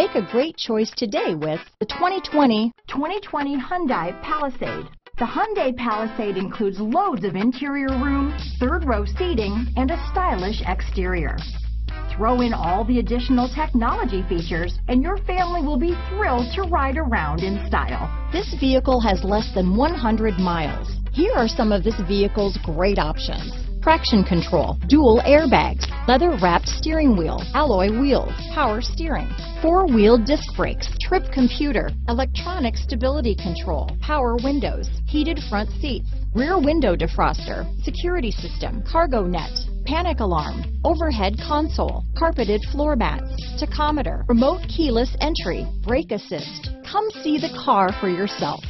Make a great choice today with the 2020 Hyundai Palisade. The Hyundai Palisade includes loads of interior room, third-row seating, and a stylish exterior. Throw in all the additional technology features, and your family will be thrilled to ride around in style. This vehicle has less than 100 miles. Here are some of this vehicle's great options: traction control, dual airbags, leather-wrapped steering wheel, alloy wheels, power steering, four-wheel disc brakes, trip computer, electronic stability control, power windows, heated front seats, rear window defroster, security system, cargo net, panic alarm, overhead console, carpeted floor mats, tachometer, remote keyless entry, brake assist. Come see the car for yourself.